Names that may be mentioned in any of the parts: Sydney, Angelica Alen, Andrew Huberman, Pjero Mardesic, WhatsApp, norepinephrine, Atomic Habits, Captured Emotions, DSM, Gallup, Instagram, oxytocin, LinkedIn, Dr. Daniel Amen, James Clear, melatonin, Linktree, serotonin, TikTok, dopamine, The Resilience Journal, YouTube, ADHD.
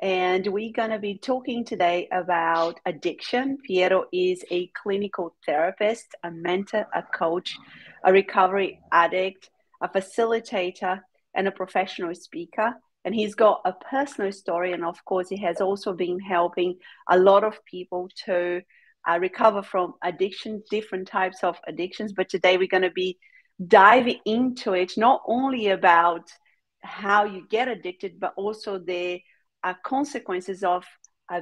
And we're going to be talking today about addiction. Piero is a clinical therapist, a mentor, a coach, a recovery addict, a facilitator, and a professional speaker. And he's got a personal story. And of course, he has also been helping a lot of people to recover from addiction, different types of addictions. But today we're going to be diving into it, not only about how you get addicted, but also the consequences of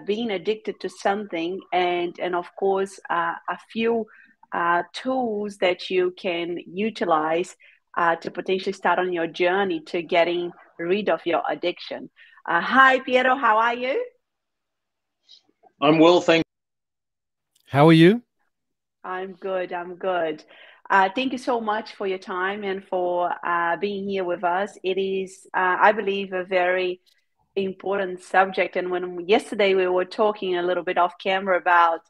being addicted to something, and of course a few tools that you can utilize to potentially start on your journey to getting rid of your addiction. Hi Piero, how are you? I'm well, thank you. How are you? I'm good, I'm good. Thank you so much for your time and for being here with us. It is, I believe, a very important subject. And when yesterday we were talking a little bit off camera about,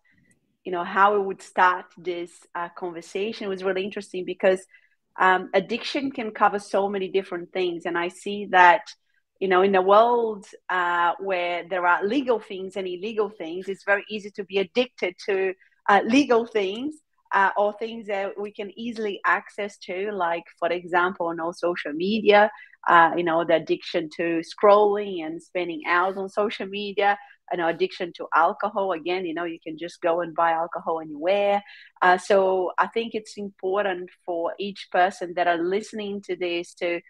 you know, how we would start this conversation, it was really interesting because addiction can cover so many different things. And I see that, you know, in a world where there are legal things and illegal things, it's very easy to be addicted to legal things or things that we can easily access to, like, for example, on all social media, you know, the addiction to scrolling and spending hours on social media, you know, addiction to alcohol. Again, you know, you can just go and buy alcohol anywhere. So I think it's important for each person that are listening to this to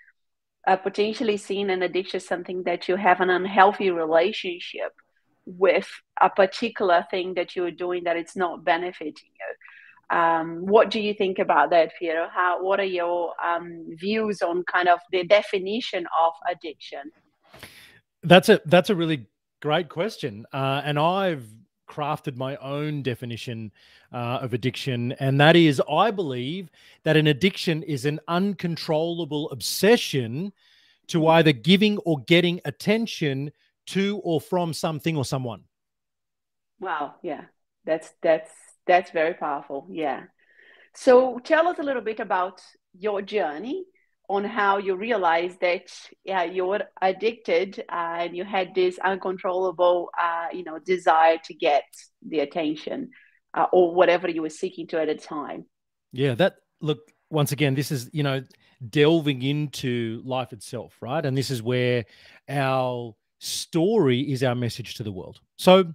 potentially seeing an addiction as something that you have an unhealthy relationship with a particular thing that you're doing that it's not benefiting you. What do you think about that, Piero? What are your views on kind of the definition of addiction? That's a really great question. And I've crafted my own definition of addiction. And that is, I believe that an addiction is an uncontrollable obsession to either giving or getting attention to or from something or someone. Wow. Yeah, that's very powerful. Yeah. So tell us a little bit about your journey on how you realized that, yeah, you were addicted and you had this uncontrollable, you know, desire to get the attention or whatever you were seeking to at a time. Yeah. Look, once again, this is, you know, delving into life itself, right? And this is where our story is our message to the world. So,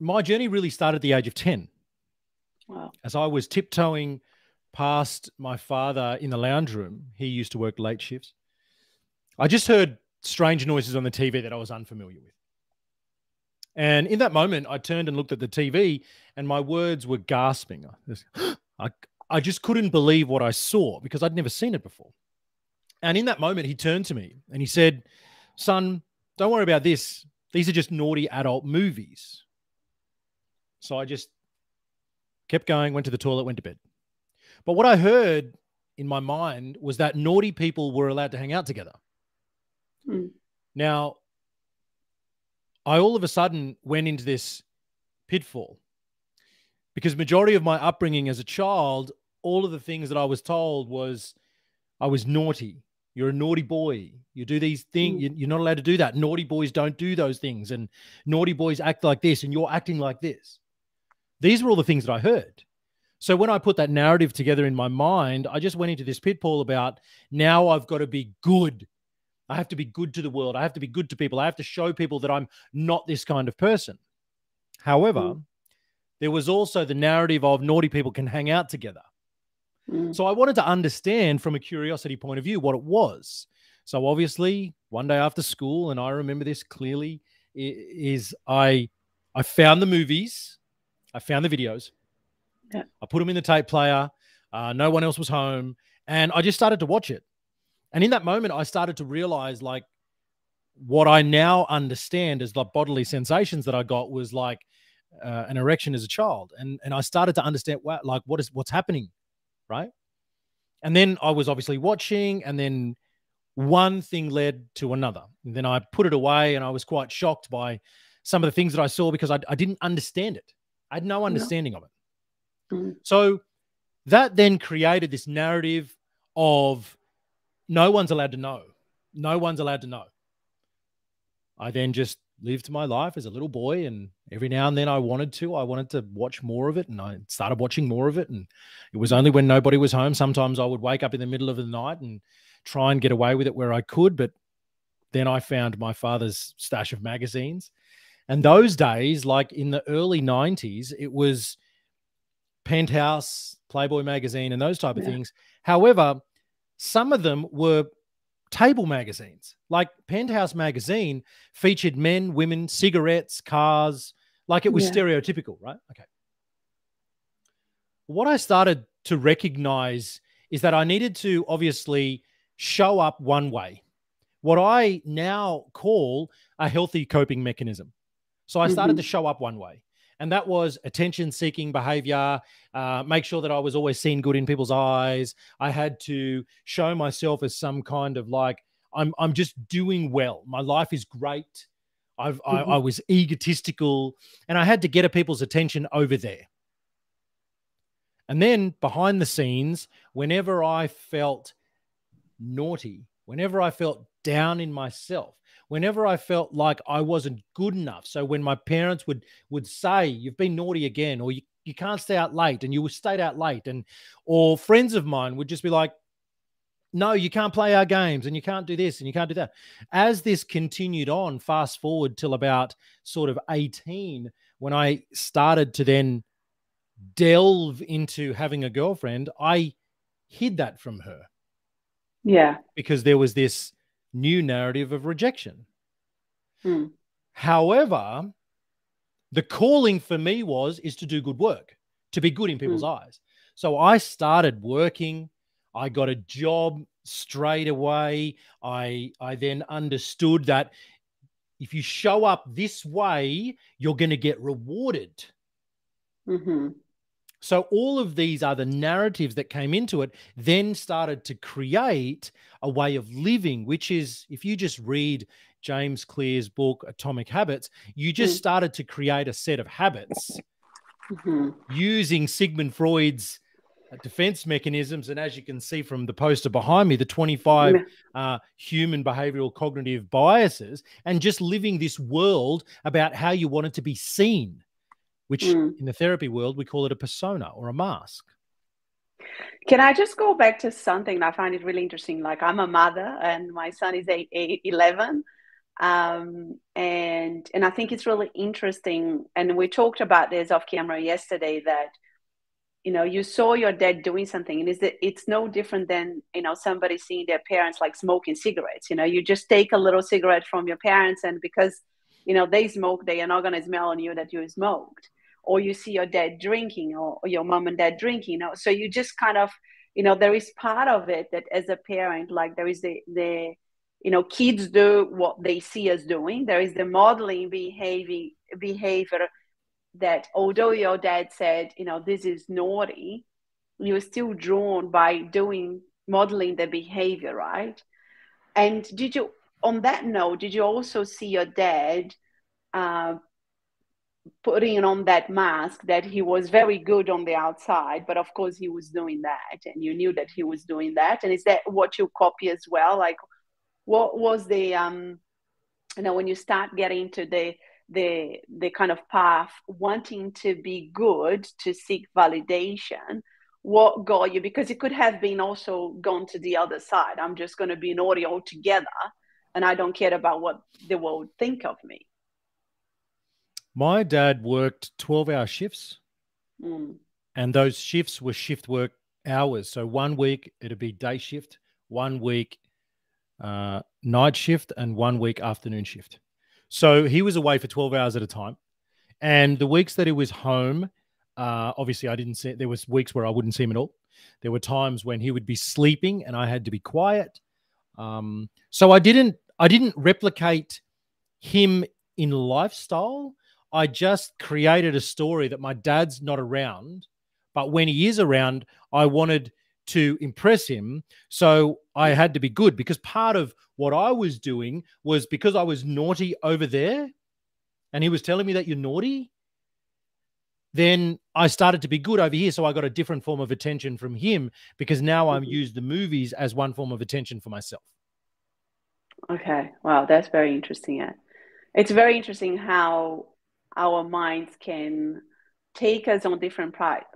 my journey really started at the age of 10. Wow. As I was tiptoeing past my father in the lounge room, he used to work late shifts, I just heard strange noises on the TV that I was unfamiliar with. And in that moment, I turned and looked at the TV and my words were gasping. I just couldn't believe what I saw because I'd never seen it before. And in that moment, he turned to me and he said, "Son, don't worry about this. These are just naughty adult movies." So I just kept going, went to the toilet, went to bed. But what I heard in my mind was that naughty people were allowed to hang out together. Mm. Now, I all of a sudden went into this pitfall because majority of my upbringing as a child, all of the things that I was told was I was naughty. You're a naughty boy. You do these things. You're not allowed to do that. Naughty boys don't do those things. And naughty boys act like this and you're acting like this. These were all the things that I heard. So when I put that narrative together in my mind, I just went into this pitfall about now I've got to be good. I have to be good to the world. I have to be good to people. I have to show people that I'm not this kind of person. However, there was also the narrative of naughty people can hang out together. So I wanted to understand from a curiosity point of view what it was. So obviously one day after school, and I remember this clearly, is I found the movies. I found the videos. Yeah. I put them in the tape player. No one else was home. And I just started to watch it. And in that moment, I started to realize, like, what I now understand as the bodily sensations that I got was like an erection as a child. And I started to understand, like, what's happening, right? And then I was obviously watching, and then one thing led to another. And then I put it away, and I was quite shocked by some of the things that I saw because I didn't understand it. I had no understanding of it. So that then created this narrative of no one's allowed to know. No one's allowed to know. I then just lived my life as a little boy, and every now and then I wanted to watch more of it, and I started watching more of it. And it was only when nobody was home. Sometimes I would wake up in the middle of the night and try and get away with it where I could. But then I found my father's stash of magazines. And those days, like in the early 90s, it was Penthouse, Playboy magazine, and those type of things. However, some of them were table magazines. Like Penthouse magazine featured men, women, cigarettes, cars. Like it was stereotypical, right? Okay. What I started to recognize is that I needed to obviously show up one way, what I now call a healthy coping mechanism. So I started to show up one way. And that was attention-seeking behavior, make sure that I was always seen good in people's eyes. I had to show myself as some kind of like, I'm just doing well. My life is great. I was egotistical, and I had to get people's attention over there. And then behind the scenes, whenever I felt naughty, whenever I felt down in myself, whenever I felt like I wasn't good enough. So when my parents would say, you've been naughty again, or you can't stay out late, and you stayed out late, and or friends of mine would just be like, no, you can't play our games, and you can't do this, and you can't do that. As this continued on, fast forward till about sort of 18, when I started to then delve into having a girlfriend, I hid that from her. Yeah. Because there was this new narrative of rejection. However, the calling for me is to do good work, to be good in people's eyes. So I started working. I got a job straight away. I then understood that if you show up this way, you're going to get rewarded. So all of these other narratives that came into it then started to create a way of living, which is, if you just read James Clear's book, Atomic Habits, you just started to create a set of habits using Sigmund Freud's defense mechanisms. And as you can see from the poster behind me, the 25 human behavioral cognitive biases, and just living this world about how you want it to be seen, which in the therapy world, we call it a persona or a mask. Can I just go back to something? I find it really interesting. Like, I'm a mother and my son is 11. And I think it's really interesting. And we talked about this off camera yesterday, that, you know, you saw your dad doing something, and it's no different than, you know, somebody seeing their parents like smoking cigarettes. You know, you just take a little cigarette from your parents, and because, you know, they smoke, they are not going to smell on you that you smoked. Or you see your dad drinking, or your mom and dad drinking. You know? So you just kind of, you know, there is part of it that as a parent, like there is the you know, kids do what they see us doing. There is the modeling behavior that, although your dad said, you know, this is naughty, you're still drawn by modeling the behavior, right? And on that note, did you also see your dad putting on that mask that he was very good on the outside, but of course he was doing that, and you knew that he was doing that? And is that what you copy as well? Like, what was the, you know, when you start getting into the kind of path, wanting to be good, to seek validation, what got you? Because it could have been also gone to the other side. I'm just going to be naughty altogether, and I don't care about what the world think of me. My dad worked 12-hour shifts, and those shifts were shift work hours. So 1 week it'd be day shift, 1 week night shift, and 1 week afternoon shift. So he was away for 12 hours at a time, and the weeks that he was home, obviously I didn't see. There was weeks where I wouldn't see him at all. There were times when he would be sleeping, and I had to be quiet. So I didn't replicate him in lifestyle. I just created a story that my dad's not around, but when he is around, I wanted to impress him. So I had to be good, because part of what I was doing was, because I was naughty over there and he was telling me that you're naughty, then I started to be good over here. So I got a different form of attention from him, because now I've used the movies as one form of attention for myself. Okay. Wow. That's very interesting. Yeah. It's very interesting how our minds can take us on different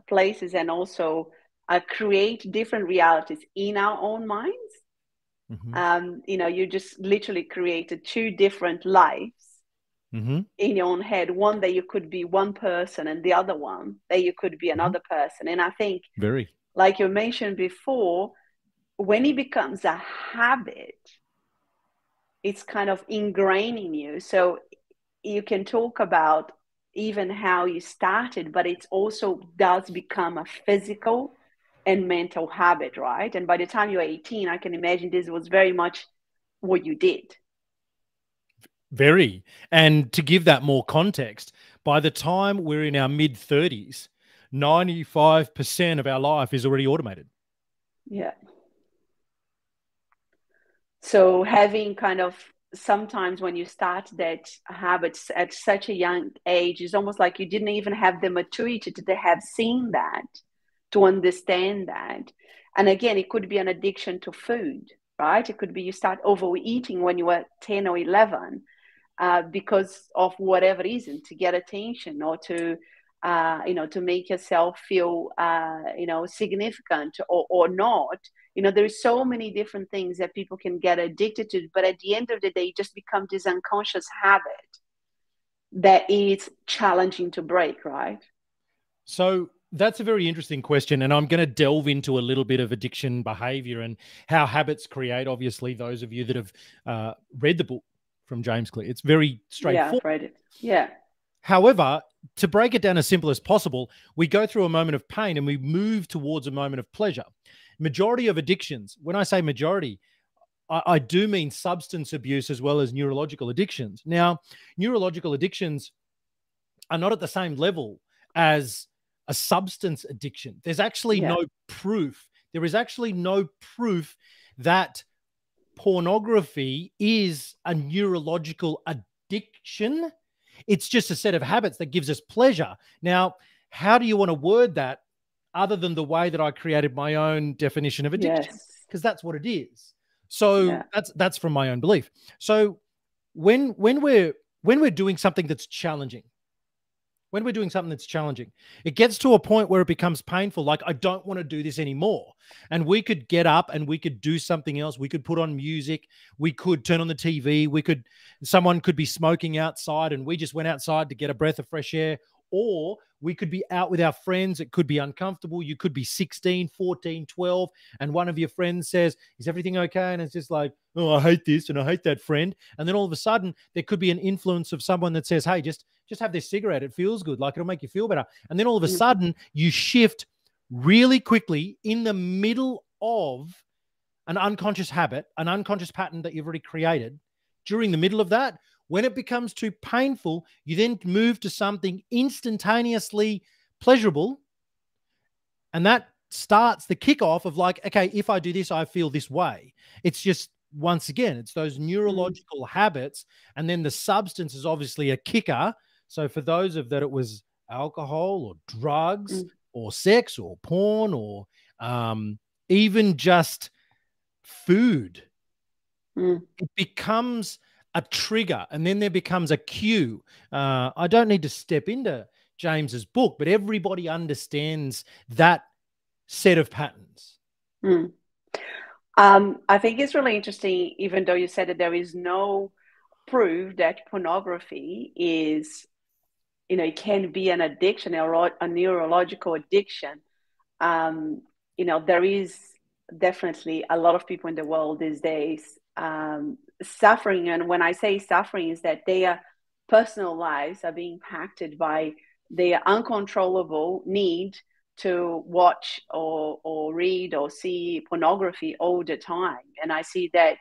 places and also create different realities in our own minds. Mm-hmm. You just literally created two different lives mm-hmm. in your own head, one that you could be one person and the other one that you could be another mm-hmm. person. And I think, like you mentioned before, when it becomes a habit, it's kind of ingrained in you. So you can talk about even how you started, but it also does become a physical and mental habit, right? And by the time you're 18, I can imagine this was very much what you did. Very. And to give that more context, by the time we're in our mid-30s, 95% of our life is already automated. Yeah. So having kind of sometimes when you start that habit at such a young age, it's almost like you didn't even have the maturity to have seen that, to understand that. And again, it could be an addiction to food, right? It could be you start overeating when you were 10 or 11 because of whatever reason, to get attention or to make yourself feel, significant or not. There's so many different things that people can get addicted to, but at the end of the day, it just becomes this unconscious habit that is challenging to break, right? So that's a very interesting question, and I'm going to delve into a little bit of addiction behavior and how habits create, obviously, those of you that have read the book from James Clear. It's very straightforward. Yeah, I've read it. Yeah. However, to break it down as simple as possible, we go through a moment of pain and we move towards a moment of pleasure. Majority of addictions, when I say majority, I do mean substance abuse as well as neurological addictions. Now, neurological addictions are not at the same level as a substance addiction. There's actually no proof. There is actually no proof that pornography is a neurological addiction. It's just a set of habits that gives us pleasure. Now, how do you want to word that other than the way that I created my own definition of addiction? Because that's what it is. So that's from my own belief. So when we're doing something that's challenging, it gets to a point where it becomes painful, like I don't want to do this anymore. And we could get up and we could do something else. We could put on music. We could turn on the TV. Someone could be smoking outside and we just went outside to get a breath of fresh air. Or we could be out with our friends. It could be uncomfortable. You could be 16, 14, 12, and one of your friends says, is everything okay? And it's just like, oh, I hate this and I hate that friend. And then all of a sudden, there could be an influence of someone that says, hey, just have this cigarette. It feels good. Like it'll make you feel better. And then all of a sudden, you shift really quickly in the middle of an unconscious habit, an unconscious pattern that you've already created. During the middle of that, when it becomes too painful, you then move to something instantaneously pleasurable. And that starts the kickoff of like, okay, if I do this, I feel this way. It's just, once again, it's those neurological habits. And then the substance is obviously a kicker. So for those of that, it was alcohol or drugs or sex or porn or even just food. It becomes a trigger, and then there becomes a cue. I don't need to step into James's book, but everybody understands that set of patterns. I think it's really interesting, even though you said that there is no proof that pornography is, it can be an addiction or a neurological addiction. There is definitely a lot of people in the world these days suffering, and when I say suffering is that their personal lives are being impacted by their uncontrollable need to watch or read or see pornography all the time. And I see that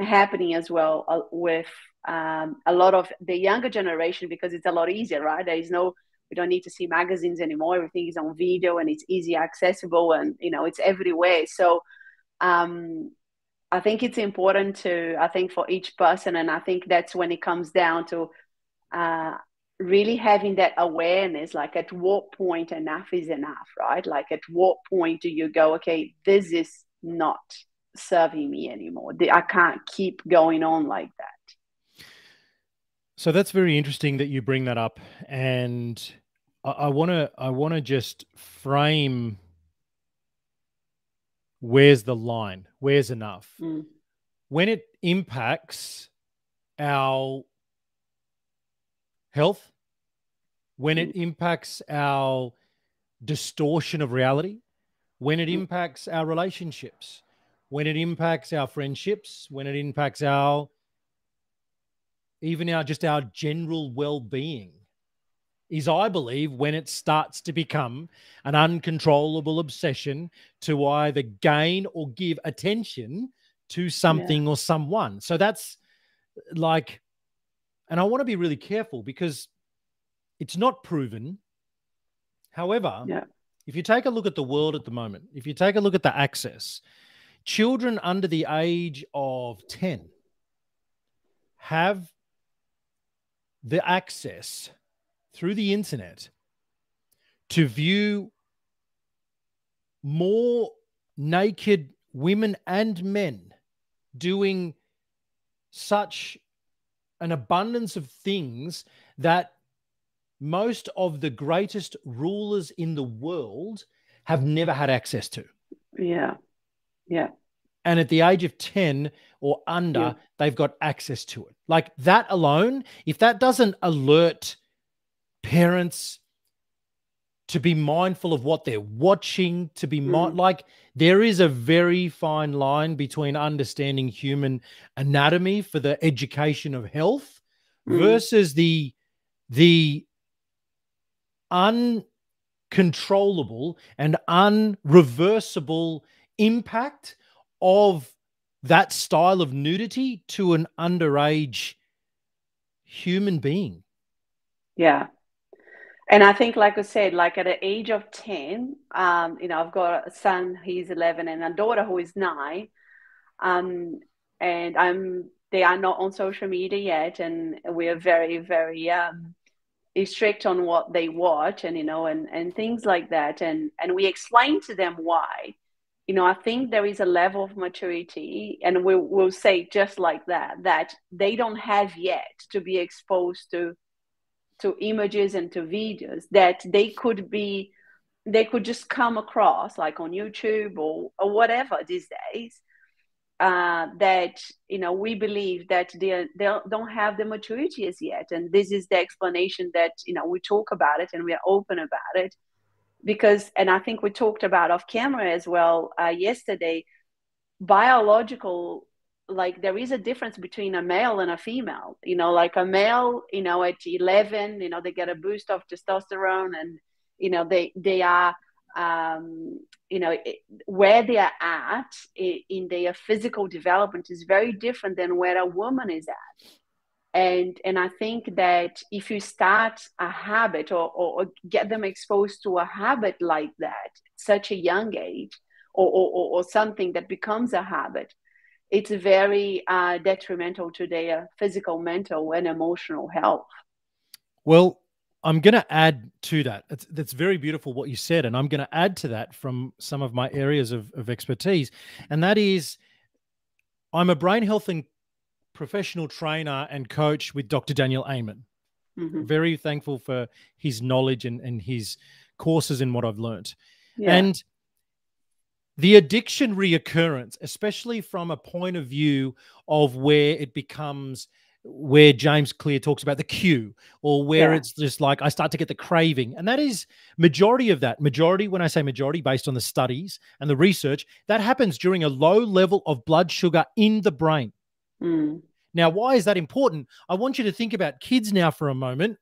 happening as well with a lot of the younger generation, because it's a lot easier, right? We don't need to see magazines anymore. Everything is on video and it's easy accessible, and it's everywhere. So I think it's important for each person. And I think that's when it comes down to really having that awareness, like at what point enough is enough, right? Like at what point do you go, okay, this is not serving me anymore. I can't keep going on like that. So that's very interesting that you bring that up, and I want to just frame where's the line, where's enough. Mm. When it impacts our health, when it impacts our distortion of reality, when it impacts our relationships, when it impacts our friendships, when it impacts our even our general well-being, is, I believe, when it starts to become an uncontrollable obsession to either gain or give attention to something or someone. So that's like, and I want to be really careful because it's not proven. However, if you take a look at the world at the moment, if you take a look at the access, children under the age of 10 have the access through the internet to view more naked women and men doing such an abundance of things that most of the greatest rulers in the world have never had access to. Yeah, yeah. And at the age of 10 or under, they've got access to it. Like that alone, if that doesn't alert parents to be mindful of what they're watching, to be like, there is a very fine line between understanding human anatomy for the education of health versus the uncontrollable and irreversible impact of that style of nudity to an underage human being. Yeah. And I think, like I said, like at the age of 10, you know, I've got a son, he's 11, and a daughter who is 9. And they are not on social media yet. And we are very, very strict on what they watch and, you know, and things like that. And we explain to them why. You know, I think there is a level of maturity, and we'll say just like that, that they don't have yet to be exposed to images and to videos that they could just come across like on YouTube or whatever these days, that, you know, we believe that they don't have the maturity as yet. And this is the explanation that, you know, we talk about it and we are open about it. Because, and I think we talked about off camera as well yesterday, biological, like there is a difference between a male and a female, you know, like a male, you know, at 11, you know, they get a boost of testosterone and, you know, they are, you know, where they are at in their physical development is very different than where a woman is at. And I think that if you start a habit or get them exposed to a habit like that, such a young age or something that becomes a habit, it's very detrimental to their physical, mental and emotional health. Well, I'm going to add to that. That's very beautiful what you said. And I'm going to add to that from some of my areas of expertise. And that is, I'm a brain health and professional trainer and coach with Dr. Daniel Amen. Very thankful for his knowledge and his courses and what I've learned. And the addiction reoccurrence, especially from a point of view of where it becomes, where James Clear talks about the cue, or where it's just like I start to get the craving. And that is majority of that. Majority, when I say majority, based on the studies and the research, that happens during a low level of blood sugar in the brain. Now, why is that important? I want you to think about kids now for a moment,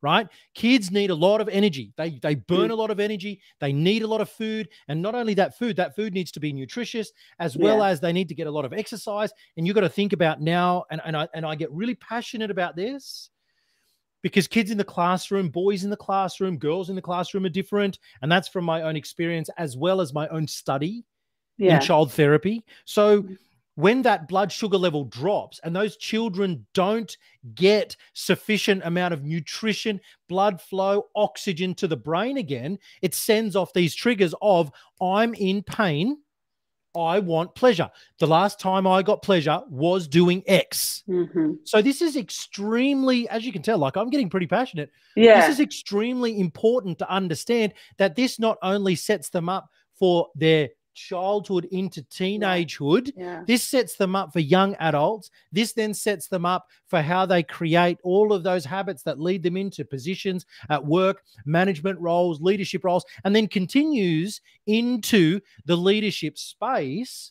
right? Kids need a lot of energy. They burn a lot of energy. They need a lot of food. And not only that food needs to be nutritious as well as they need to get a lot of exercise. And you've got to think about now, and I get really passionate about this because kids in the classroom, boys in the classroom, girls in the classroom are different. And that's from my own experience as well as my own study in child therapy. So when that blood sugar level drops and those children don't get sufficient amount of nutrition, blood flow, oxygen to the brain again, it sends off these triggers of I'm in pain, I want pleasure. The last time I got pleasure was doing X. Mm-hmm. So this is extremely, as you can tell, like I'm getting pretty passionate. Yeah. This is extremely important to understand that this not only sets them up for their childhood into teenagehood, yeah. This sets them up for young adults. This then sets them up for how they create all of those habits that lead them into positions at work, management roles, leadership roles, and then continues into the leadership space.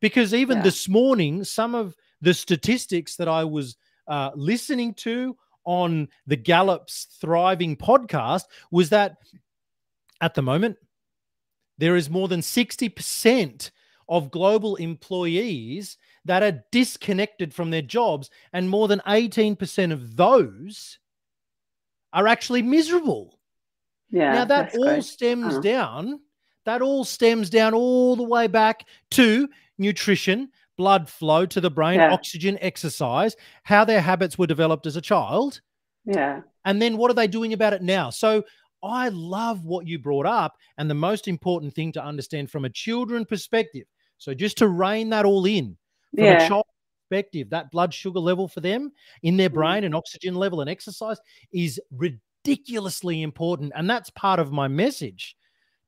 Because even this morning, some of the statistics that I was listening to on the Gallup's Thriving podcast was that at the moment, there is more than 60% of global employees that are disconnected from their jobs, and more than 18% of those are actually miserable. Yeah, now, that all stems down. That all stems down all the way back to nutrition, blood flow to the brain, oxygen, exercise, how their habits were developed as a child. Yeah. And then what are they doing about it now? So I love what you brought up, and the most important thing to understand from a children perspective. So just to rein that all in, from a child perspective, that blood sugar level for them in their brain and oxygen level and exercise is ridiculously important. And that's part of my message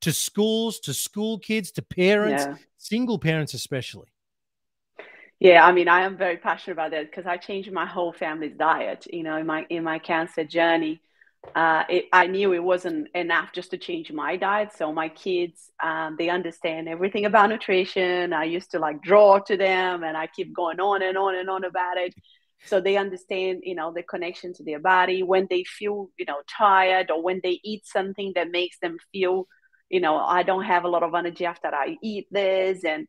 to schools, to school kids, to parents, single parents especially. Yeah, I mean, I am very passionate about that because I changed my whole family's diet, you know, in my cancer journey. I knew it wasn't enough just to change my diet. So my kids, they understand everything about nutrition. I used to like draw to them, and I keep going on and on and on about it. So they understand, you know, the connection to their body when they feel, you know, tired, or when they eat something that makes them feel, you know, I don't have a lot of energy after I eat this. And,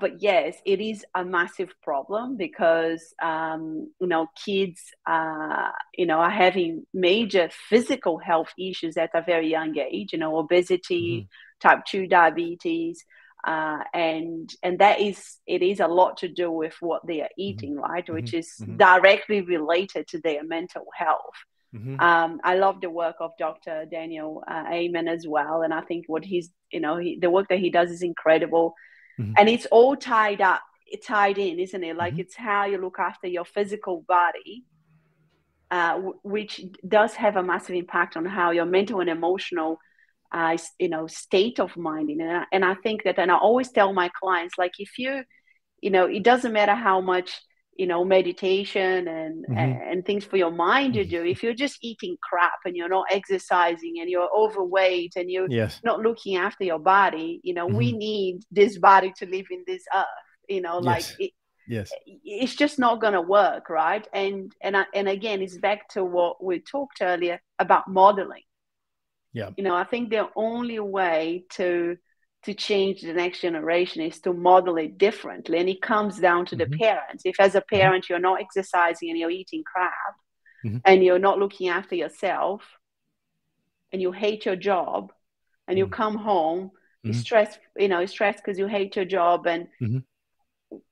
but yes, it is a massive problem because, you know, kids, you know, are having major physical health issues at a very young age, you know, obesity, type 2 diabetes. And that is, it is a lot to do with what they are eating, right? Which is directly related to their mental health. I love the work of Dr. Daniel Amen as well. And I think what he's, you know, the work that he does is incredible. And it's all tied in, isn't it? Like it's how you look after your physical body, which does have a massive impact on how your mental and emotional, you know, state of mind. And I think that, and I always tell my clients, like, if you, you know, it doesn't matter how much, you know, meditation and things for your mind you do, if you're just eating crap and you're not exercising and you're overweight and you're not looking after your body, you know, we need this body to live in this earth, you know, like it's just not going to work, right? And again, it's back to what we talked earlier about modeling. Yeah. You know, I think the only way to change the next generation is to model it differently. And it comes down to the parents. If as a parent, you're not exercising and you're eating crap and you're not looking after yourself and you hate your job and you come home, you're stressed, you know, stressed because you hate your job, and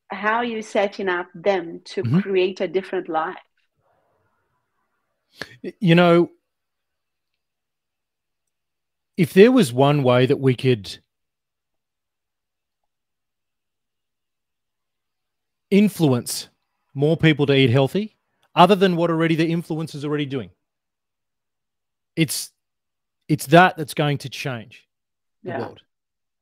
how are you setting up them to create a different life? You know, if there was one way that we could influence more people to eat healthy, other than what already the influence is already doing, it's that that's going to change the world.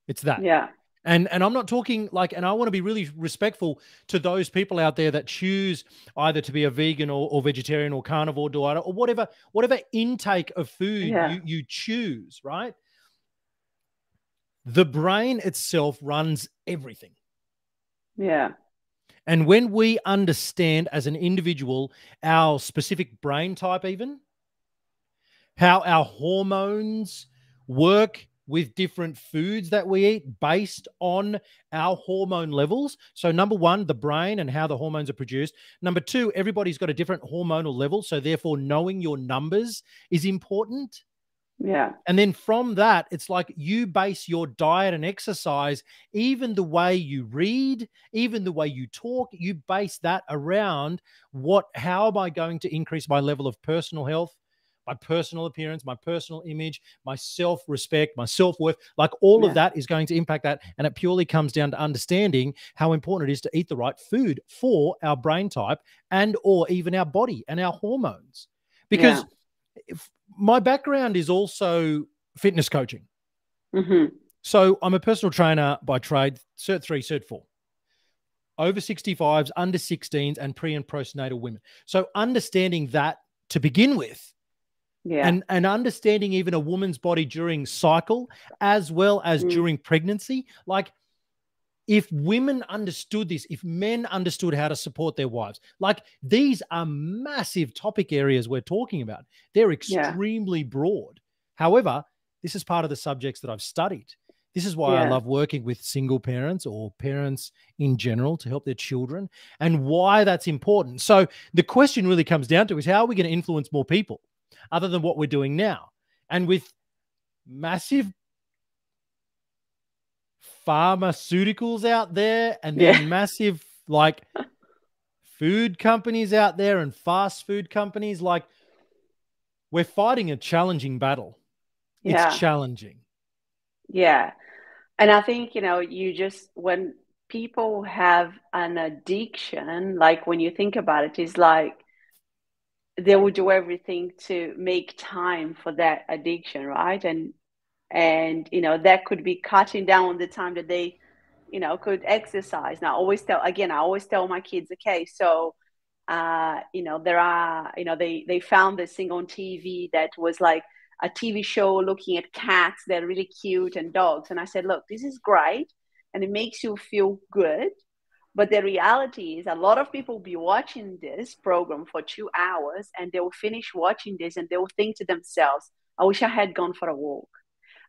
It's that. Yeah. And I'm not talking like, and I want to be really respectful to those people out there that choose either to be a vegan or vegetarian or carnivore diet or whatever intake of food you choose, right? The brain itself runs everything. Yeah. And when we understand as an individual our specific brain type, even how our hormones work with different foods that we eat based on our hormone levels. So number one, the brain and how the hormones are produced. Number two, everybody's got a different hormonal level. So therefore knowing your numbers is important. Yeah. And then from that, it's like you base your diet and exercise, even the way you read, even the way you talk, you base that around how am I going to increase my level of personal health, my personal appearance, my personal image, my self-respect, my self-worth, like all of that is going to impact that. And it purely comes down to understanding how important it is to eat the right food for our brain type and or even our body and our hormones. Because my background is also fitness coaching. Mm-hmm. So I'm a personal trainer by trade, Cert 3, Cert 4. Over 65s, under 16s, and pre and postnatal women. So understanding that to begin with, and understanding even a woman's body during cycle as well as during pregnancy. Like if women understood this, if men understood how to support their wives, like these are massive topic areas we're talking about. They're extremely broad. However, this is part of the subjects that I've studied. This is why I love working with single parents or parents in general to help their children and why that's important. So the question really comes down to is how are we going to influence more people other than what we're doing now? And with massive pharmaceuticals out there and then massive like food companies out there and fast food companies, like we're fighting a challenging battle. It's challenging. Yeah. And I think, you know, you just, when people have an addiction, like when you think about it, it's like they will do everything to make time for that addiction, right? And, you know, that could be cutting down the time that they, you know, could exercise. Now, I always tell my kids, okay, so, you know, there are, you know, they found this thing on TV that was like, a TV show looking at cats, they're really cute, and dogs. And I said, look, this is great and it makes you feel good. But the reality is a lot of people will be watching this program for 2 hours and they will finish watching this and they will think to themselves, I wish I had gone for a walk.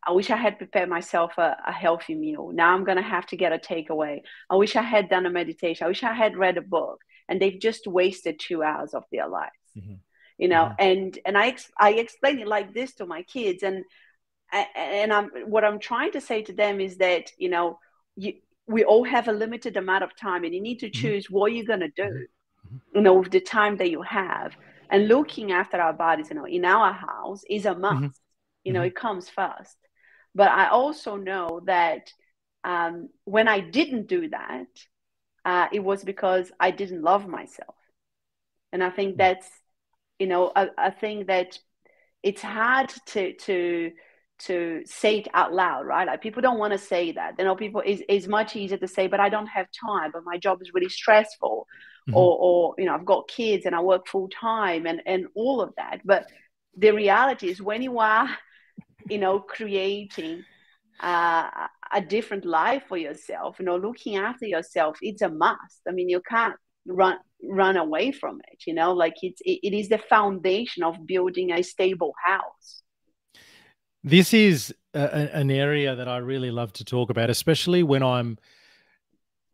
I wish I had prepared myself a healthy meal. Now I'm going to have to get a takeaway. I wish I had done a meditation. I wish I had read a book. And they've just wasted 2 hours of their lives. Mm-hmm. You know, and I explain it like this to my kids, and what I'm trying to say to them is that, you know, we all have a limited amount of time, and you need to choose what you're gonna do, you know, with the time that you have. And looking after our bodies, you know, in our house is a must. You know, it comes first. But I also know that when I didn't do that, it was because I didn't love myself, and I think that's. You know, I think that it's hard to say it out loud, right? Like people don't want to say that. You know, people it's much easier to say, but I don't have time, but my job is really stressful, or you know, I've got kids and I work full time, and all of that. But the reality is, when you are, you know, creating a different life for yourself, you know, looking after yourself, it's a must. I mean, you can't run away from it, you know, like it is the foundation of building a stable house. This is an area that I really love to talk about, especially when I'm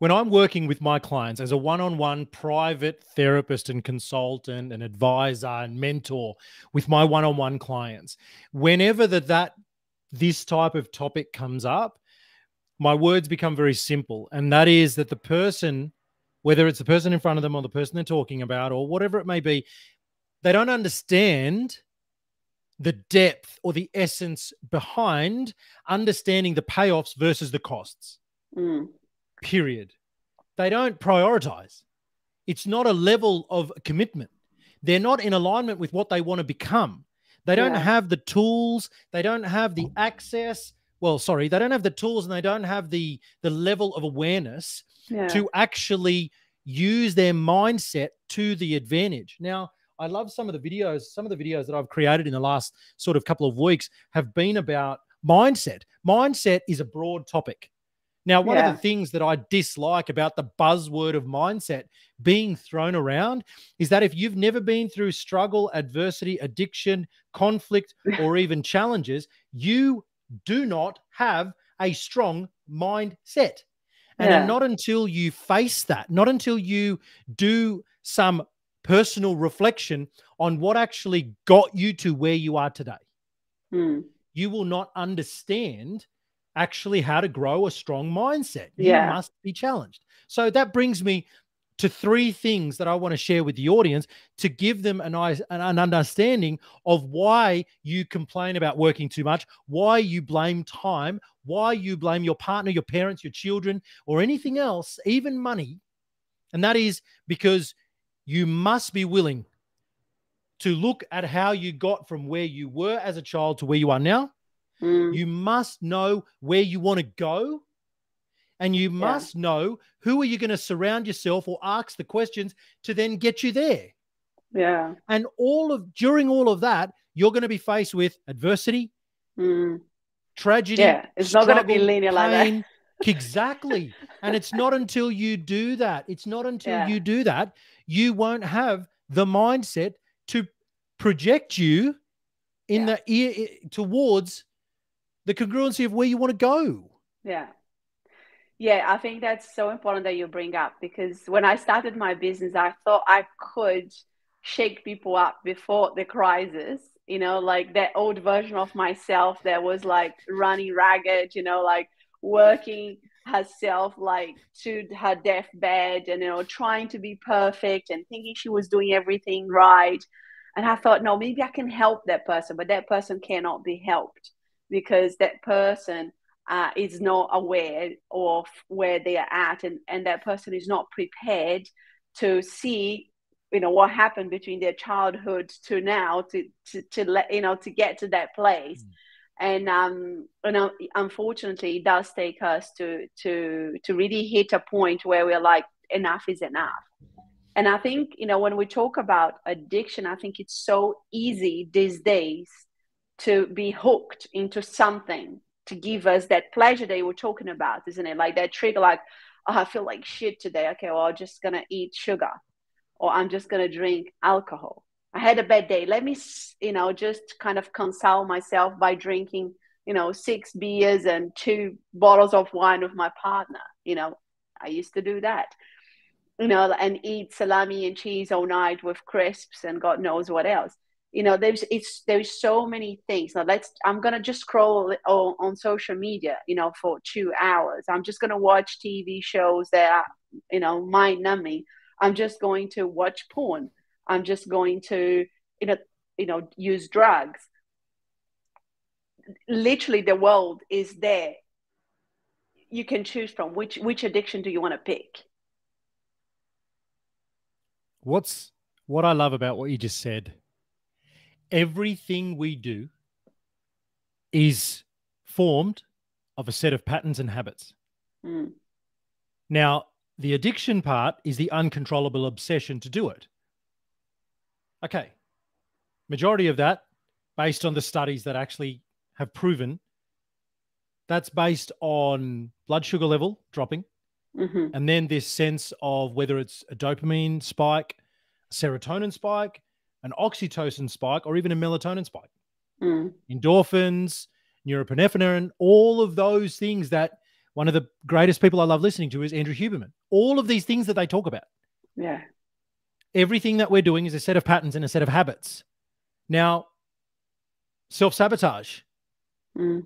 working with my clients as a one-on-one private therapist and consultant and advisor and mentor with my one-on-one clients. Whenever this type of topic comes up, my words become very simple, and that is that the person, whether it's the person in front of them or the person they're talking about or whatever it may be, they don't understand the depth or the essence behind understanding the payoffs versus the costs, period. They don't prioritize. It's not a level of commitment. They're not in alignment with what they want to become. They don't have the tools. They don't have the access. Well, sorry, they don't have the tools and they don't have the level of awareness to actually use their mindset to the advantage. Now, I love some of the videos. Some of the videos that I've created in the last sort of couple of weeks have been about mindset. Mindset is a broad topic. Now, one of the things that I dislike about the buzzword of mindset being thrown around is that if you've never been through struggle, adversity, addiction, conflict, or even challenges, you do not have a strong mindset. And not until you face that, not until you do some personal reflection on what actually got you to where you are today, you will not understand actually how to grow a strong mindset. You must be challenged. So that brings me to three things that I want to share with the audience to give them an understanding of why you complain about working too much, why you blame time, why you blame your partner, your parents, your children, or anything else, even money. And that is because you must be willing to look at how you got from where you were as a child to where you are now. Mm. You must know where you want to go. And you must know who are you going to surround yourself or ask the questions to then get you there. Yeah. And during all of that, you're going to be faced with adversity, tragedy. Yeah. It's struggle, not going to be linear like that. Exactly. And it's not until you do that. It's not until you do that, you won't have the mindset to project you in the ear towards the congruency of where you want to go. Yeah. Yeah, I think that's so important that you bring up, because when I started my business, I thought I could shake people up before the crisis, you know, like that old version of myself that was like running ragged, you know, like working herself like to her deathbed and, you know, trying to be perfect and thinking she was doing everything right. And I thought, no, maybe I can help that person, but that person cannot be helped because that person is not aware of where they are at, and that person is not prepared to see, you know, what happened between their childhood to now to let, you know, to get to that place. And unfortunately, it does take us to really hit a point where we're like, enough is enough. And I think, you know, when we talk about addiction, I think it's so easy these days to be hooked into something to give us that pleasure they were talking about, isn't it? Like that trigger, like, oh, I feel like shit today. Okay, well, I'm just going to eat sugar, or I'm just going to drink alcohol. I had a bad day. Let me, you know, just kind of console myself by drinking, you know, 6 beers and 2 bottles of wine with my partner. You know, I used to do that, you know, and eat salami and cheese all night with crisps and God knows what else. You know, there's so many things. Now I'm going to just scroll on social media, you know, for 2 hours. I'm just going to watch TV shows that are, you know, mind numbing. I'm just going to watch porn. I'm just going to, you know, use drugs. Literally the world is there. You can choose from which addiction do you want to pick? What I love about what you just said, everything we do is formed of a set of patterns and habits. Mm. Now, the addiction part is the uncontrollable obsession to do it. Okay. Majority of that, based on the studies that actually have proven, that's based on blood sugar level dropping. Mm-hmm. And then this sense of whether it's a dopamine spike, a serotonin spike, an oxytocin spike, or even a melatonin spike. Mm. Endorphins, norepinephrine, all of those things that one of the greatest people I love listening to is Andrew Huberman. All of these things that they talk about. Yeah. Everything that we're doing is a set of patterns and a set of habits. Now, self-sabotage,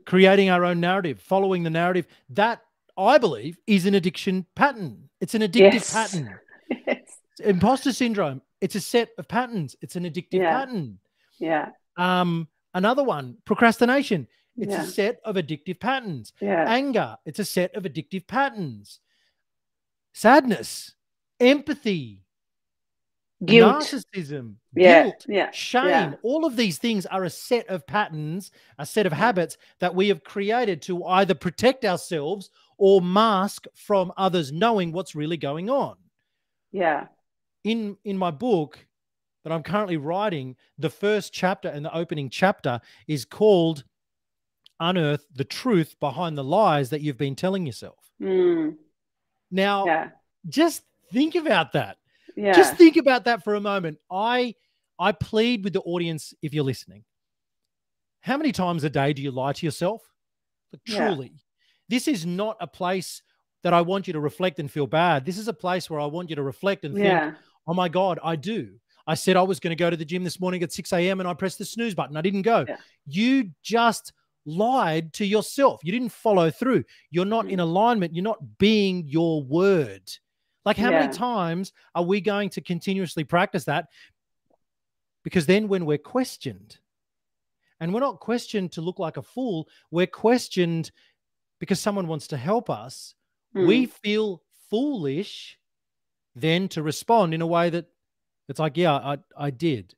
creating our own narrative, following the narrative, that I believe is an addiction pattern. It's an addictive pattern. Yes. Imposter syndrome. It's a set of patterns. It's an addictive pattern. Yeah. Another one, procrastination. It's a set of addictive patterns. Yeah. Anger. It's a set of addictive patterns. Sadness, empathy, guilt, narcissism, guilt, shame. Yeah. All of these things are a set of patterns, a set of habits that we have created to either protect ourselves or mask from others knowing what's really going on. Yeah. In my book that I'm currently writing, the first chapter and the opening chapter is called Unearth the Truth Behind the Lies That You've Been Telling Yourself. Mm. Now, just think about that. Yeah. Just think about that for a moment. I plead with the audience, if you're listening, how many times a day do you lie to yourself? But truly, this is not a place that I want you to reflect and feel bad. This is a place where I want you to reflect and think, oh my God, I do. I said I was going to go to the gym this morning at 6 a.m. and I pressed the snooze button. I didn't go. Yeah. You just lied to yourself. You didn't follow through. You're not in alignment. You're not being your word. Like how many times are we going to continuously practice that? Because then when we're questioned, and we're not questioned to look like a fool, we're questioned because someone wants to help us, we feel foolish then to respond in a way that it's like, yeah, I did.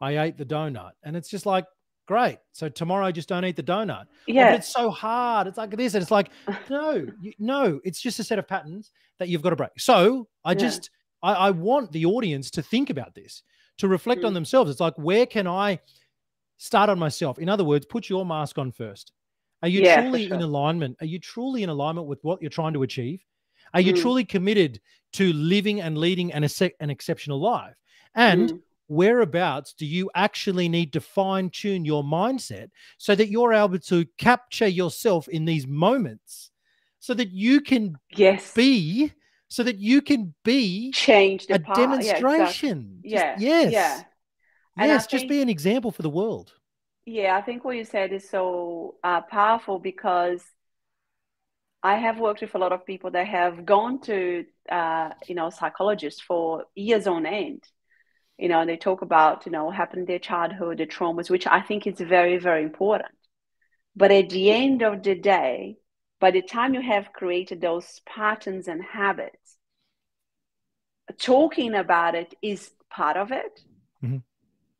I ate the donut. And it's just like, great. So tomorrow I just don't eat the donut. Yeah. Oh, but it's so hard. It's like this. And it's like, no, no, it's just a set of patterns that you've got to break. So I just, I want the audience to think about this, to reflect on themselves. It's like, where can I start on myself? In other words, put your mask on first. Are you truly in alignment? Are you truly in alignment with what you're trying to achieve? Are you truly committed to living and leading an exceptional life? And whereabouts do you actually need to fine-tune your mindset so that you're able to capture yourself in these moments so that you can be, so that you can be change the path. Demonstration. Yeah, exactly. Just be an example for the world. Yeah, I think what you said is so powerful, because I have worked with a lot of people that have gone to, you know, psychologists for years on end, you know, and they talk about, you know, what happened in their childhood, the traumas, which I think is very, very important. But at the end of the day, by the time you have created those patterns and habits, talking about it is part of it. Mm-hmm.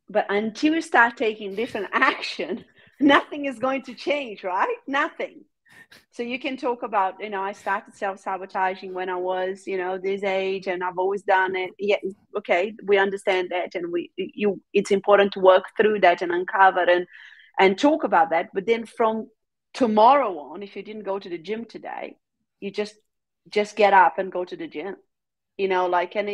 But until you start taking different action, nothing is going to change, right? Nothing. So you can talk about, you know, I started self-sabotaging when I was, you know, this age, and I've always done it. Yeah, okay, we understand that, and it's important to work through that and uncover and talk about that. But then from tomorrow on, if you didn't go to the gym today, you just get up and go to the gym, you know, like, and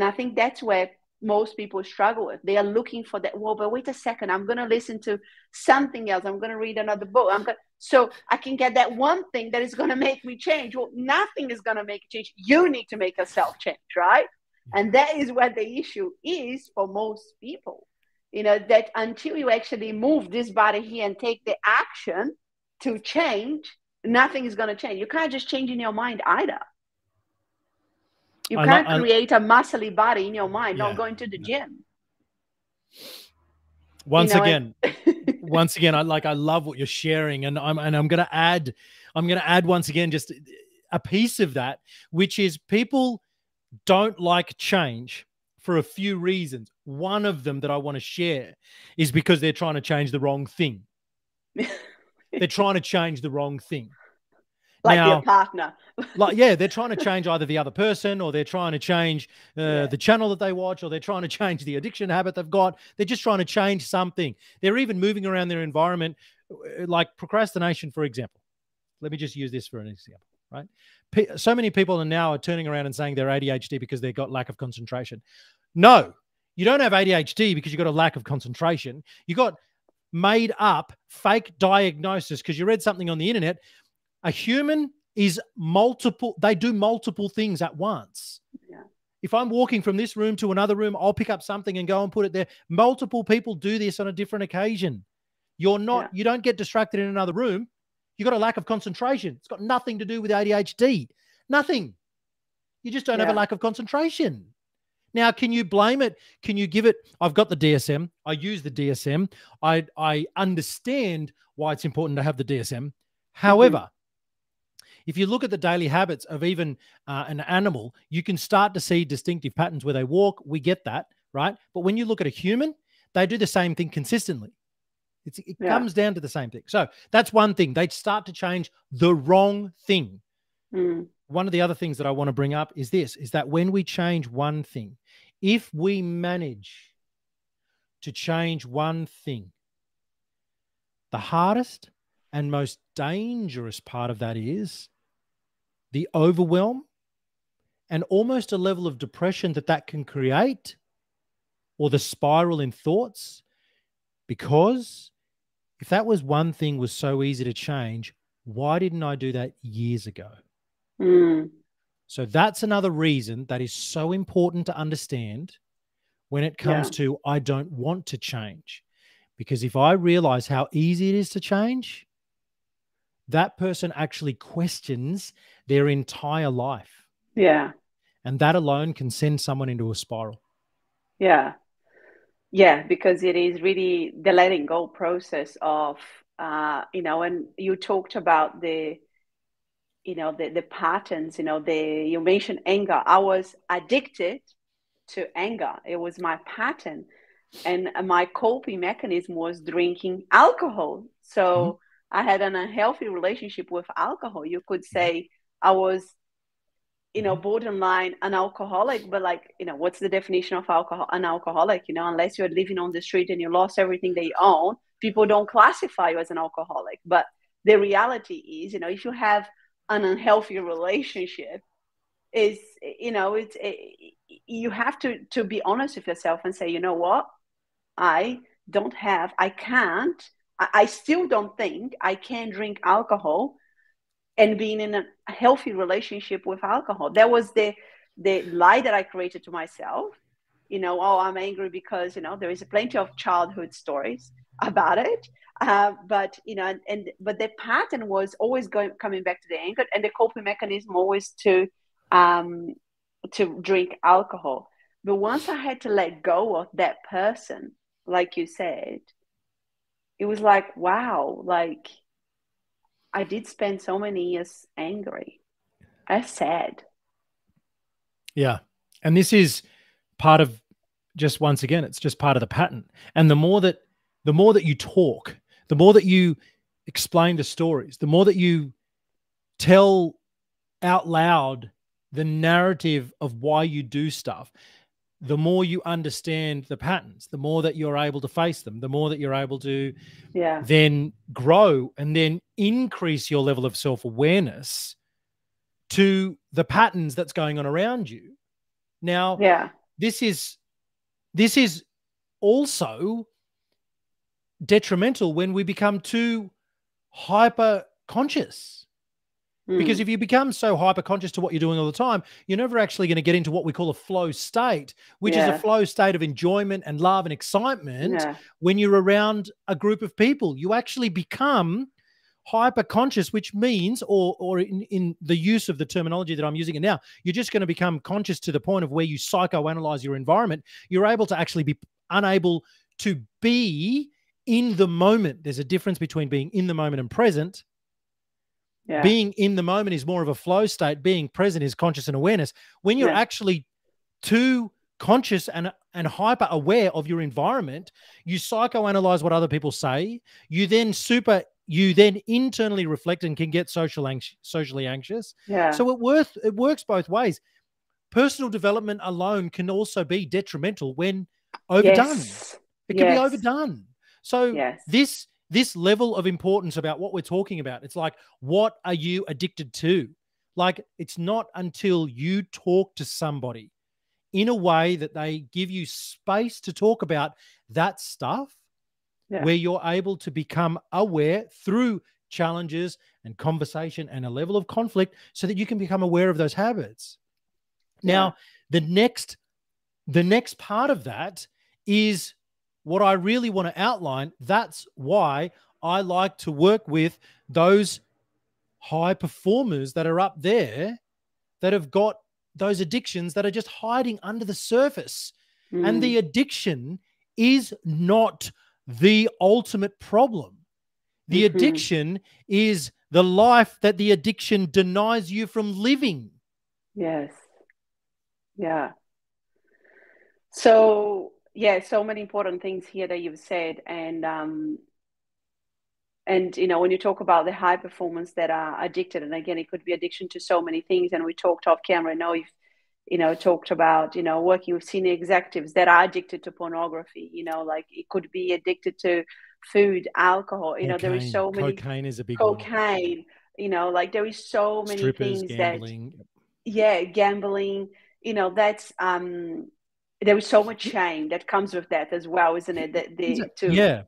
I think that's where most people struggle with. They are looking for that. Well, but wait a second, I'm going to listen to something else. I'm going to read another book. So I can get that one thing that is going to make me change. Well, nothing is going to make change. You need to make yourself change, right? And that is where the issue is for most people, you know, that until you actually move this body here and take the action to change, nothing is going to change. You can't just change in your mind either. You can't create a muscly body in your mind, not going to the gym. Once again, I love what you're sharing, and I'm going to add once again, just a piece of that, which is people don't like change for a few reasons. One of them that I want to share is because they're trying to change the wrong thing. They're trying to change the wrong thing. Like now, your partner. They're trying to change either the other person, or they're trying to change the channel that they watch, or they're trying to change the addiction habit they've got. They're just trying to change something. They're even moving around their environment, like procrastination, for example. Let me just use this for an example, right? So many people now are turning around and saying they're ADHD because they've got lack of concentration. No, you don't have ADHD because you've got a lack of concentration. You got made up fake diagnosis because you read something on the internet. A human is multiple, they do multiple things at once. Yeah. If I'm walking from this room to another room, I'll pick up something and go and put it there. Multiple people do this on a different occasion. You're not, you don't get distracted in another room. You've got a lack of concentration. It's got nothing to do with ADHD. Nothing. You just don't have a lack of concentration. Now, can you blame it? Can you give it? I've got the DSM. I use the DSM. I understand why it's important to have the DSM. However, if you look at the daily habits of even an animal, you can start to see distinctive patterns where they walk. We get that, right? But when you look at a human, they do the same thing consistently. It comes down to the same thing. So that's one thing. They start to change the wrong thing. One of the other things that I want to bring up is this, is that when we change one thing, if we manage to change one thing, the hardest and most dangerous part of that is the overwhelm and almost a level of depression that can create, or the spiral in thoughts, because if that was one thing was so easy to change, why didn't I do that years ago? So that's another reason that is so important to understand when it comes to I don't want to change, because if I realize how easy it is to change, that person actually questions their entire life. Yeah. And that alone can send someone into a spiral. Yeah. Yeah, because it is really the letting go process of, and you talked about the patterns, you mentioned anger. I was addicted to anger. It was my pattern. And my coping mechanism was drinking alcohol. So I had an unhealthy relationship with alcohol. You could say I was, borderline an alcoholic, but what's the definition of alcohol? An alcoholic, unless you're living on the street and you lost everything they own, people don't classify you as an alcoholic. But the reality is, if you have an unhealthy relationship, you have to be honest with yourself and say, you know what? I still don't think I can drink alcohol and being in a healthy relationship with alcohol. That was the lie that I created to myself. I'm angry because, there is plenty of childhood stories about it. But the pattern was always coming back to the anger, and the coping mechanism always to drink alcohol. But once I had to let go of that person, like you said, it was like, wow, I did spend so many years angry. That's sad. Yeah. And this is part of, just once again, it's just part of the pattern. And the more that you talk, the more that you explain the stories, the more that you tell out loud the narrative of why you do stuff, the more you understand the patterns, the more that you're able to face them, the more that you're able to then grow and then increase your level of self-awareness to the patterns that's going on around you. Now, this is also detrimental when we become too hyper-conscious. Because if you become so hyper-conscious to what you're doing all the time, you're never actually going to get into what we call a flow state, which is a flow state of enjoyment and love and excitement. When you're around a group of people, you actually become hyper-conscious, which means, or in the use of the terminology that I'm using it now, you're just going to become conscious to the point of where you psychoanalyze your environment. You're able to actually be unable to be in the moment. There's a difference between being in the moment and present. Yeah. Being in the moment is more of a flow state. Being present is conscious and awareness. When you're actually too conscious and hyper aware of your environment, you psychoanalyze what other people say. You then internally reflect and can get socially anxious. Yeah. So it works both ways. Personal development alone can also be detrimental when overdone. Yes. It can be overdone. So this level of importance about what we're talking about, it's like, what are you addicted to? It's not until you talk to somebody in a way that they give you space to talk about that stuff, where you're able to become aware through challenges and conversation and a level of conflict so that you can become aware of those habits. Now, the next part of that is what I really want to outline. That's why I like to work with those high performers that are up there that have got those addictions that are just hiding under the surface. And the addiction is not the ultimate problem. The addiction is the life that the addiction denies you from living. Yes. Yeah. So so many important things here that you've said. And when you talk about the high performance that are addicted, and again, it could be addiction to so many things. And we talked off camera, talked about, working with senior executives that are addicted to pornography, it could be addicted to food, alcohol, there is so many. Cocaine is a big one. Cocaine, there is so many strippers, things gambling. Gambling, that's, there is so much shame that comes with that as well, isn't it?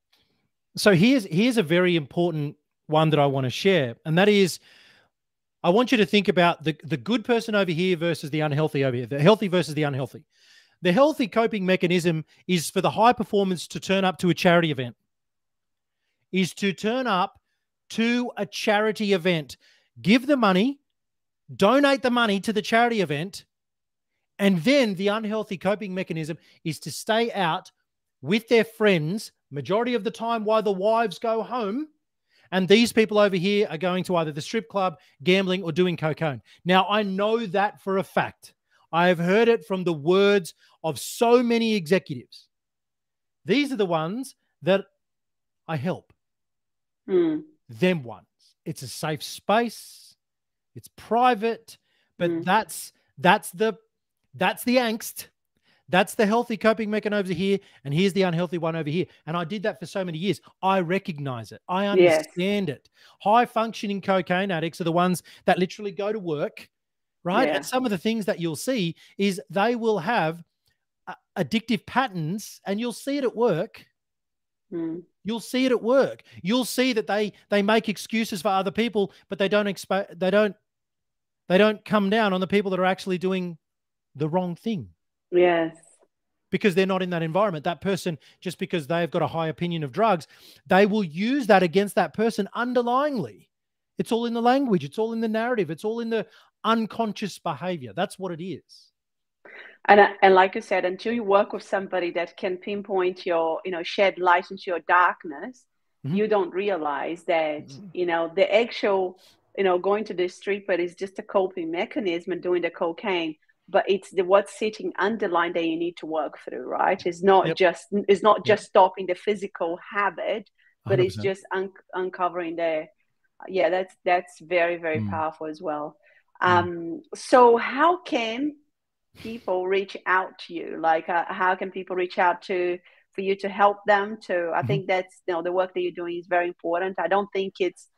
So here's a very important one that I want to share, and that is, I want you to think about the good person over here versus the unhealthy over here, the healthy versus the unhealthy. The healthy coping mechanism is for the high performance to turn up to a charity event, give the money, donate the money to the charity event, And then the unhealthy coping mechanism is to stay out with their friends majority of the time while the wives go home. And these people over here are going to either the strip club, gambling, or doing cocaine. Now, I know that for a fact. I have heard it from the words of so many executives. These are the ones that I help. Mm. Them ones. It's a safe space. It's private. But that's the angst. That's the healthy coping mechanism over here, and here's the unhealthy one over here. And I did that for so many years. I recognize it. I understand it. High-functioning cocaine addicts are the ones that literally go to work, right? Yeah. And some of the things that you'll see is they will have addictive patterns, and you'll see it at work. Mm. You'll see it at work. You'll see that they make excuses for other people, but they don't come down on the people that are actually doing the wrong thing. Yes. Because they're not in that environment. That person, just because they've got a high opinion of drugs, they will use that against that person underlyingly. It's all in the language. It's all in the narrative. It's all in the unconscious behavior. That's what it is. And like you said, until you work with somebody that can pinpoint your, shed light into your darkness, mm-hmm. you don't realize that, mm-hmm. The actual, going to the stripper is just a coping mechanism and doing the cocaine. But it's what's sitting underlined that you need to work through, right? It's not just stopping the physical habit, but 100%. It's just uncovering the, that's very, very powerful as well. So how can people reach out to you? Like, how can people reach out for you to help them to, I think that's, the work that you're doing is very important. I don't think it's,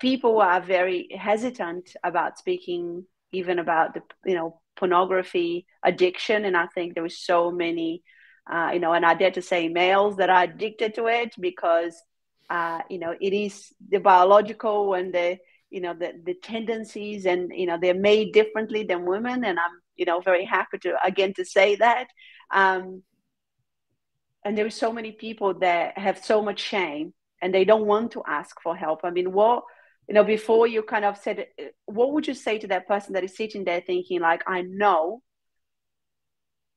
people are very hesitant about speaking even about the, pornography addiction. And I think there was so many, and I dare to say males that are addicted to it because, it is the biological and the tendencies and, they're made differently than women. And I'm, very happy to say that. And there are so many people that have so much shame and they don't want to ask for help. I mean, before you kind of said, what would you say to that person that is sitting there thinking like, I know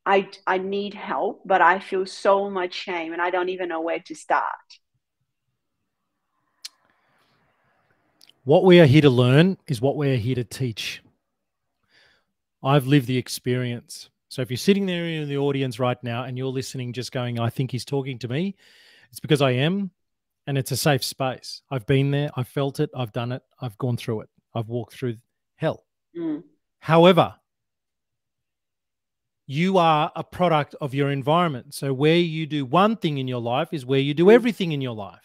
I need help, but I feel so much shame and I don't even know where to start? What we are here to learn is what we are here to teach. I've lived the experience. So if you're sitting there in the audience right now and you're listening just going, I think he's talking to me, it's because I am. And it's a safe space. I've been there. I've felt it. I've done it. I've gone through it. I've walked through hell. Mm. However, you are a product of your environment. So where you do one thing in your life is where you do everything in your life.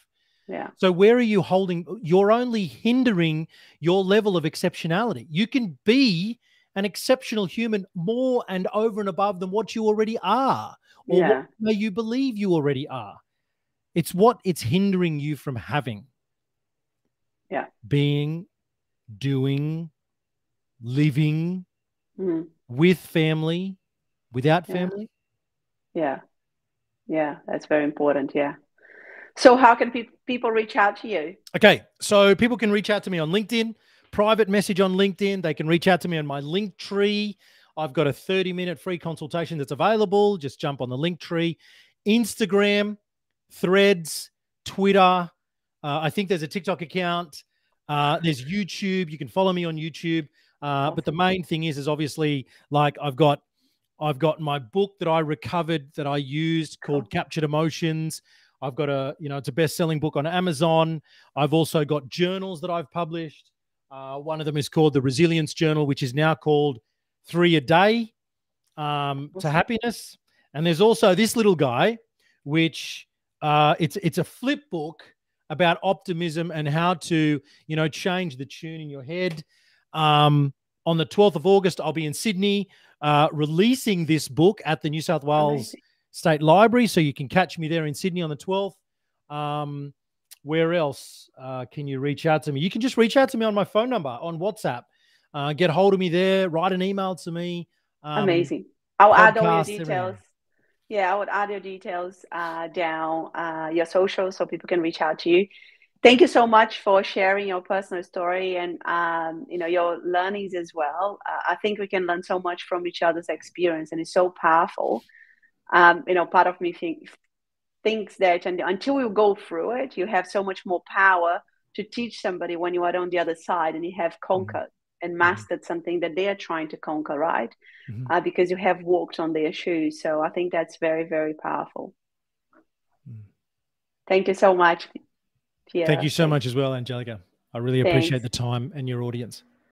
Yeah. So where are you holding? You're only hindering your level of exceptionality. You can be an exceptional human more and over and above than what you already are or what you believe you already are. It's what it's hindering you from having, being, doing, living with family, without family. Yeah, that's very important, So how can people reach out to you? Okay, so people can reach out to me on LinkedIn, private message on LinkedIn. They can reach out to me on my Linktree. I've got a 30-minute free consultation that's available. Just jump on the Linktree. Instagram, Threads, Twitter. I think there's a TikTok account. There's YouTube. You can follow me on YouTube. But the main thing is obviously like I've got my book that I recovered that I used called Captured Emotions. I've got it's a best-selling book on Amazon. I've also got journals that I've published. One of them is called The Resilience Journal, which is now called 3 a Day to Happiness. And there's also this little guy, which it's a flip book about optimism and how to, change the tune in your head. On the 12th of August, I'll be in Sydney releasing this book at the New South Wales State Library. So you can catch me there in Sydney on the 12th. Where else can you reach out to me? You can just reach out to me on my phone number, on WhatsApp. Get hold of me there. Write an email to me. Amazing. I'll add all your details. Everything. Yeah, I would add your details down your socials so people can reach out to you. Thank you so much for sharing your personal story and your learnings as well. I think we can learn so much from each other's experience, and it's so powerful. Part of me thinks that until you go through it, you have so much more power to teach somebody when you are on the other side and you have conquered and mastered something that they are trying to conquer, right? Mm-hmm. Because you have walked on their shoes. So I think that's very, very powerful. Thank you so much. Yeah. Thank you so much as well, Angelica. I really appreciate the time and your audience.